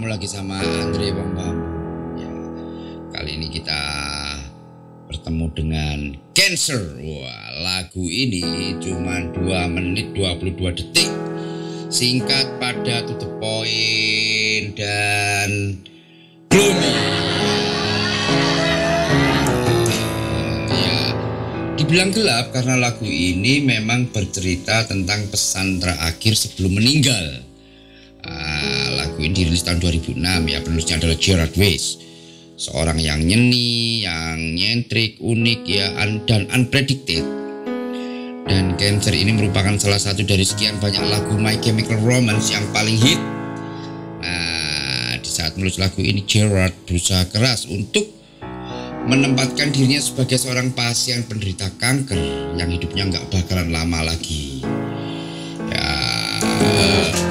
ketemu lagi sama Andre Bambang. Ya, kali ini kita bertemu dengan Cancer. Wah, lagu ini cuma 2 menit 22 detik. Singkat, padat, to the point, dan gloomy. Ya, dibilang gelap karena lagu ini memang bercerita tentang pesan terakhir sebelum meninggal. Lagu ini dirilis tahun 2006, ya, penulisnya adalah Gerard Way, seorang yang nyeni, yang nyentrik, unik, ya, dan unpredicted. Dan Cancer ini merupakan salah satu dari sekian banyak lagu My Chemical Romance yang paling hit. Nah, di saat menulis lagu ini Gerard berusaha keras untuk menempatkan dirinya sebagai seorang pasien penderita kanker yang hidupnya nggak bakalan lama lagi.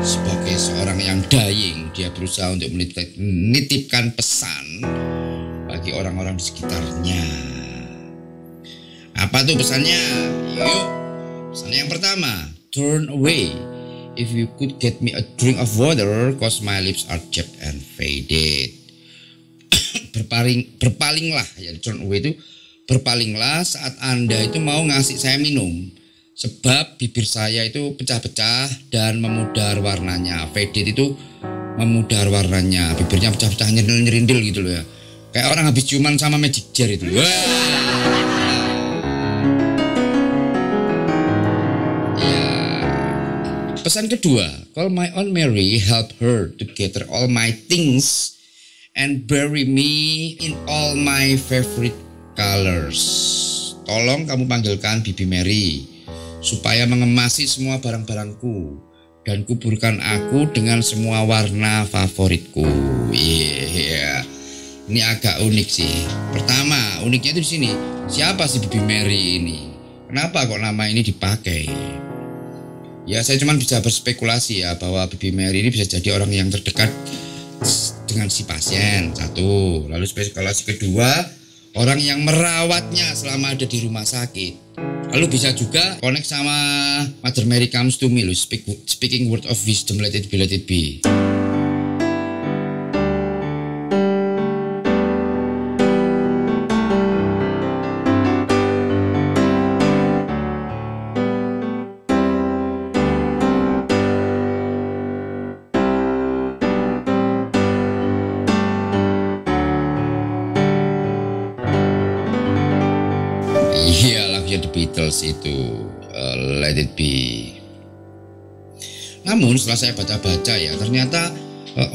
Sebagai seorang yang dying, dia berusaha untuk menitipkan pesan bagi orang-orang di sekitarnya. Apa tuh pesannya? Yuk, pesannya yang pertama, turn away. If you could get me a drink of water, cause my lips are chapped and faded. Berpalinglah, ya, turn away itu berpalinglah saat Anda itu mau ngasih saya minum. Sebab bibir saya itu pecah-pecah dan memudar warnanya. Faded itu memudar warnanya. Bibirnya pecah-pecah, nyerindil-nyerindil gitu loh, ya. Kayak orang habis ciuman sama magic jar itu. Wah. Ya. Pesan kedua, call my Aunt Mary, help her to gather all my things and bury me in all my favorite colors. Tolong kamu panggilkan Bibi Mary supaya mengemasi semua barang-barangku dan kuburkan aku dengan semua warna favoritku. Yeah. Ini agak unik sih. Pertama, uniknya itu di sini. Siapa sih Bibi Mary ini? Kenapa kok nama ini dipakai? Ya, saya cuma bisa berspekulasi, ya, bahwa Bibi Mary ini bisa jadi orang yang terdekat dengan si pasien. Satu. Lalu spekulasi kedua, orang yang merawatnya selama ada di rumah sakit. Lalu bisa juga connect sama Mother Mary Comes to Me, speaking word of wisdom, let it be. The Beatles itu Let It Be. Namun setelah saya baca-baca, ya, ternyata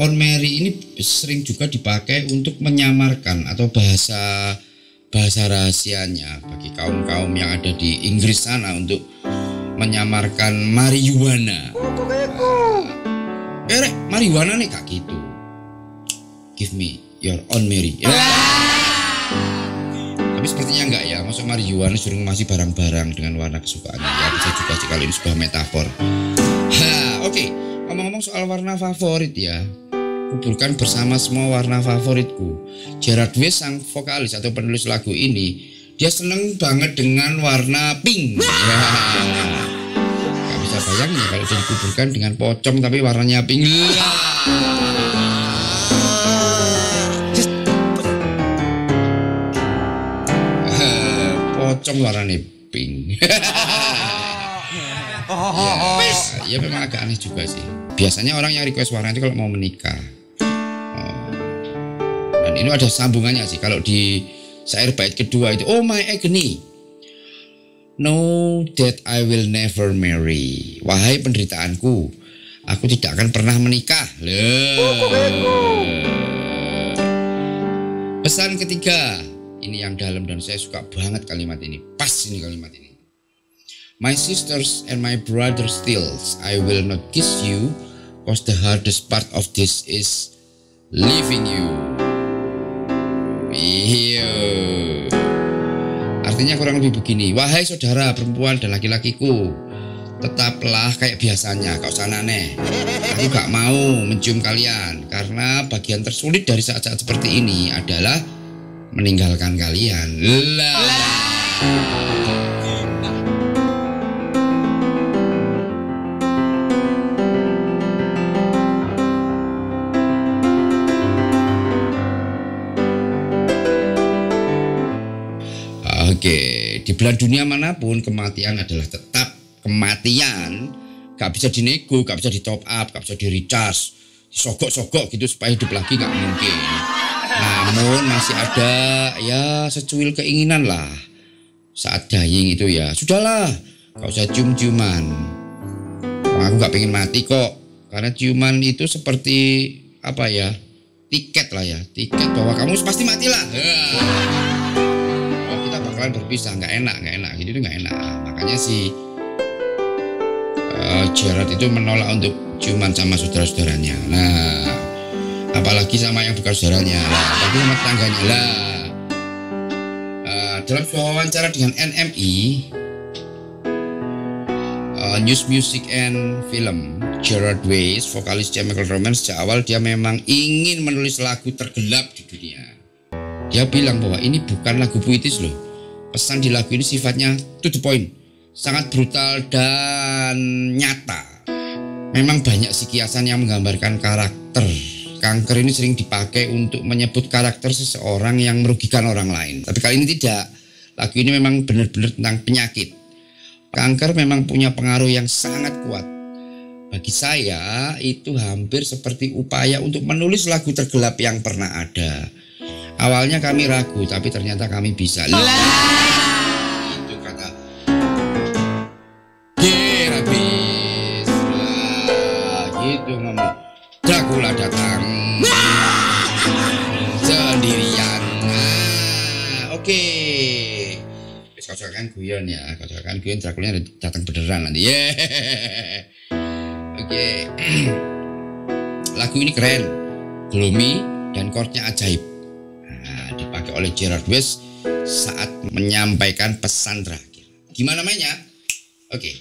On Mary ini sering juga dipakai untuk menyamarkan atau bahasa rahasianya bagi kaum-kaum yang ada di Inggris sana untuk menyamarkan marijuana. Marijuana nih kak gitu. Give me your Aunt Mary. Tapi sepertinya enggak, ya, masuk marijuana suruh masih barang-barang dengan warna kesukaannya, ya, bisa juga sih kalau ini sebuah metafor. Oke. Ngomong-ngomong soal warna favorit, ya, kuburkan bersama semua warna favoritku. Gerard Way, sang vokalis atau penulis lagu ini, dia seneng banget dengan warna pink. Gak bisa bayangin kalau dia dikuburkan dengan pocong tapi warnanya pink. Pocong warnanya pink. Ya, memang agak aneh juga sih. Biasanya orang yang request warna itu kalau mau menikah. Dan ini ada sambungannya sih. Kalau di syair bait kedua itu, oh my agony, know that I will never marry. Wahai penderitaanku, aku tidak akan pernah menikah. Pesan ketiga, ini yang dalam dan saya suka banget kalimat ini. Pas ini kalimat ini. My sisters and my brothers still, I will not kiss you, cause the hardest part of this is leaving you. Artinya kurang lebih begini. Wahai saudara perempuan dan laki-lakiku, tetaplah kayak biasanya, kau sana aneh. Aku gak mau mencium kalian, karena bagian tersulit dari saat-saat seperti ini adalah meninggalkan kalian. Di belahan dunia manapun kematian adalah tetap kematian. Gak bisa dinego, gak bisa di top up, gak bisa di recharge, disogok-sogok gitu supaya hidup lagi gak mungkin. Namun masih ada ya secuil keinginan lah saat dying itu ya. Sudahlah, gak usah cium-ciuman. Aku gak pengen mati kok, karena ciuman itu seperti apa ya, tiket lah ya, tiket bahwa kamu pasti mati lah. Kalau kita bakalan berpisah, nggak enak gitu, itu nggak enak. Makanya si Gerard itu menolak untuk ciuman sama saudara-saudaranya. Nah, apalagi sama yang bukan saudaranya, tapi sama tetangganya lah. Dalam sebuah wawancara dengan NMI, News Music and Film, Gerard Way, vokalis Chemical Romance, sejak awal dia memang ingin menulis lagu tergelap di dunia. Dia bilang bahwa ini bukan lagu puitis loh. Pesan di lagu ini sifatnya to the point, sangat brutal dan nyata. Memang banyak kiasan yang menggambarkan karakter. Kanker ini sering dipakai untuk menyebut karakter seseorang yang merugikan orang lain. Tapi kali ini tidak. Lagu ini memang benar-benar tentang penyakit. Kanker memang punya pengaruh yang sangat kuat. Bagi saya itu hampir seperti upaya untuk menulis lagu tergelap yang pernah ada. Awalnya kami ragu, tapi ternyata kami bisa. Itu kata terapis. Gitu ngomong. Dracula datang sendirian. Oke. Kocokan guyon ya, kocokan guyon, Drakulnya datang beneran nanti. Oke. Lagu ini keren, gloomy, dan chordnya ajaib. Nah, dipakai oleh Gerard Way saat menyampaikan pesan terakhir. Gimana mainnya? Oke.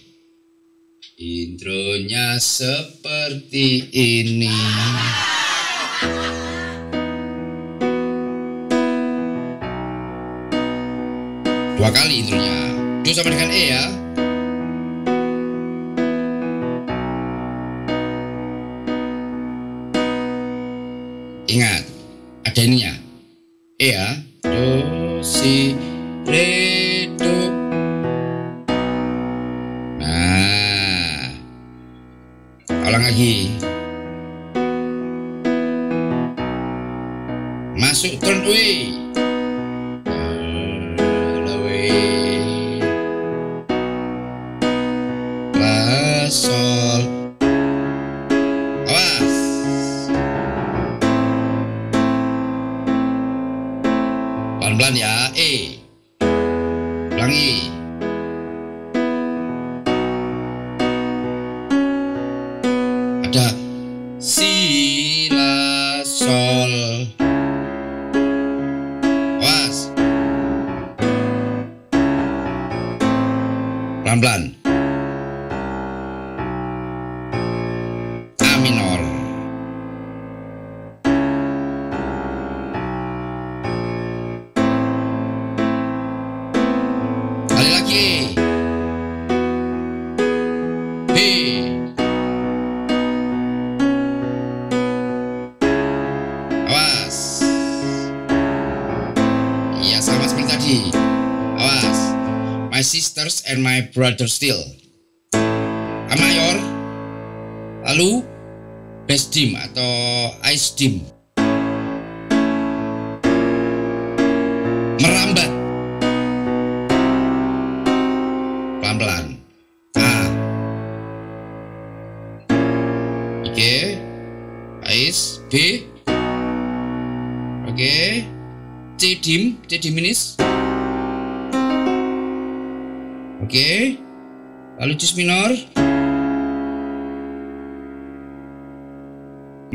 Intronya seperti ini. Dua kali intronya, do sama dengan E ya. Ingat, ada ininya. E ya, do, si, re, do. Nah, ulang lagi. Masuk turn away. Pelan-pelan ya, E. Ulangi. Ada si, la, sol. Awas. Pelan-pelan. A minor. Awas, my sisters and my brother still. A mayor, lalu best dim atau ice dim, merambat, pelan-pelan. A, oke, ice B, oke, C diminis. Oke, lalu C minor.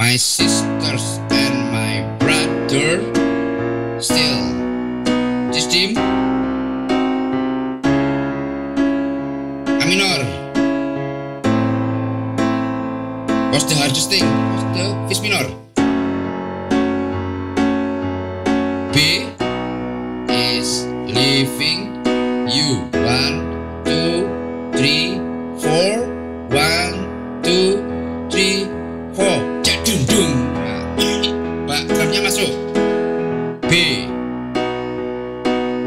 My sisters and my brother still. C dim. A minor. What's the hardest thing? What's the F minor? B is leaving you. 1, 2, 3, 4, 1, 2, 3, 4. Jadundung. Pak, drumnya masuk. B,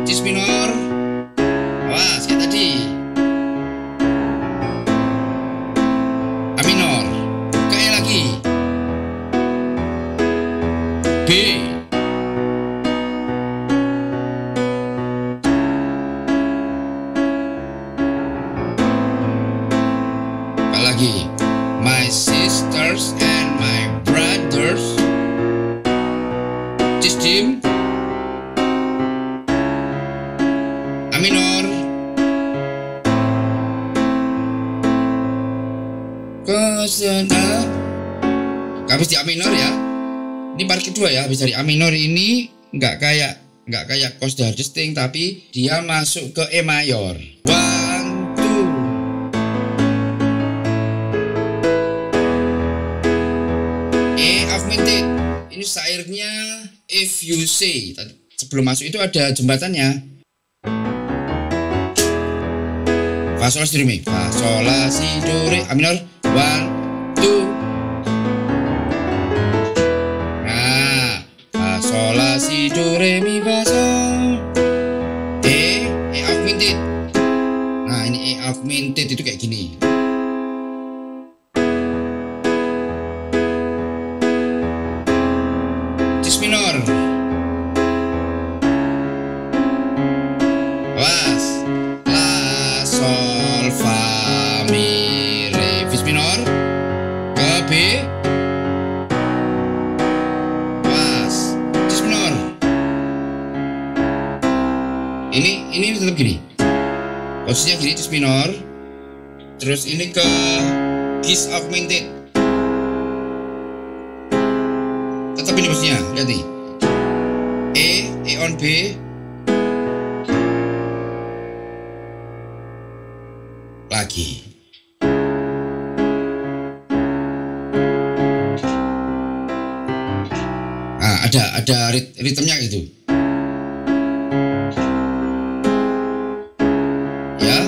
C minor. lagi. My sisters and my brothers, sistem A minor ke sana, habis di A minor ya. Ini part kedua ya, habis dari A minor ini nggak kayak chord adjusting, tapi dia masuk ke E mayor. 1 2 ini syairnya if you say. Sebelum masuk itu ada jembatannya. Fa sol si do re, fa sol la si do re, A minor 1 2. Nah, fa sol la si do re mi fa sol. E half minted. Nah, ini E half minted itu kayak gini. Minor, was, la, sol, fa, mi, re, fis minor, ke B, was, cis minor. Ini tetap gini, posisinya gini cis minor, terus ini ke Gis augmented. Tapi ini posisinya, lihat nih, E on B, lagi. Nah, ada ritmenya gitu. Ya.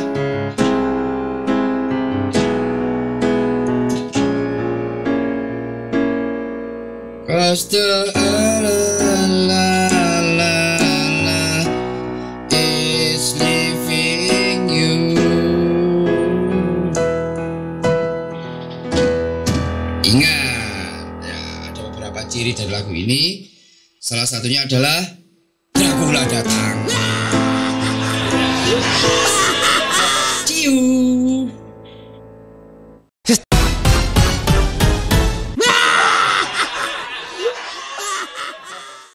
Costa la la la is leaving you. Ingat, ya, ada beberapa ciri dari lagu ini. Salah satunya adalah Dracula datang. Ciu.